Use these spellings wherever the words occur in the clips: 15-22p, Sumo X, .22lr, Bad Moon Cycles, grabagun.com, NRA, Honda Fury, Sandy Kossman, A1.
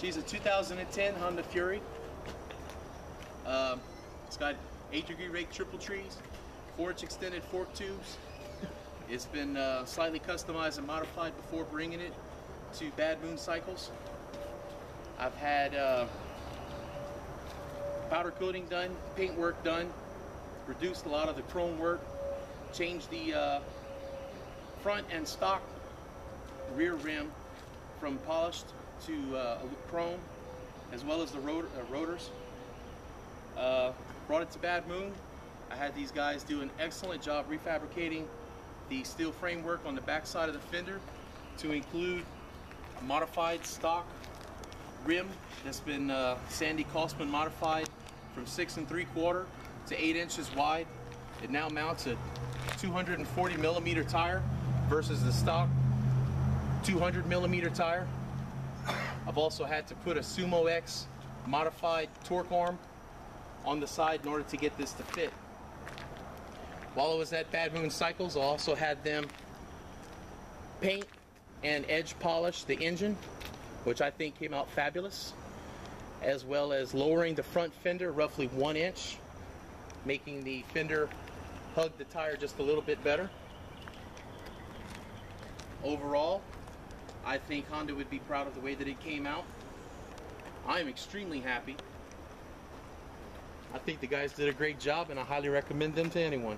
She's a 2010 Honda Fury. It's got 8-degree rake triple trees, 4-inch extended fork tubes. It's been slightly customized and modified before bringing it to Bad Moon Cycles. I've had powder coating done, paint work done, reduced a lot of the chrome work, changed the front and stock rear rim from polished to chrome, as well as the rotors. Brought it to Bad Moon. I had these guys do an excellent job refabricating the steel framework on the back side of the fender to include a modified stock rim that's been Sandy Kossman modified from 6 3/4 to 8 inches wide. It now mounts a 240mm tire versus the stock 200mm tire. I've also had to put a Sumo X modified torque arm on the side in order to get this to fit. While I was at Bad Moon Cycles, I also had them paint and edge polish the engine, which I think came out fabulous, as well as lowering the front fender roughly 1 inch, making the fender hug the tire just a little bit better. Overall, I think Honda would be proud of the way that it came out. I am extremely happy. I think the guys did a great job, and I highly recommend them to anyone.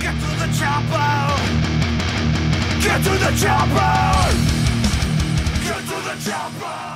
Get to the chopper! Get to the chopper! Get to the chopper!